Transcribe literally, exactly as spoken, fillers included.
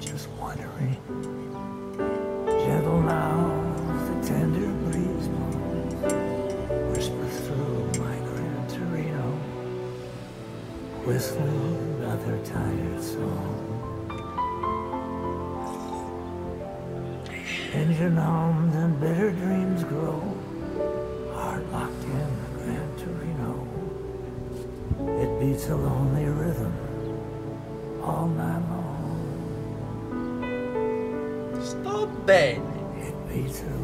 just wondering. Gentle now, the tender breeze blows, whispers through my Gran Torino, whistling another tired song. Engine hums and bitter dreams grow, heart locked in the Gran Torino. It beats a lonely rhythm all night long. Sto bene. It beats a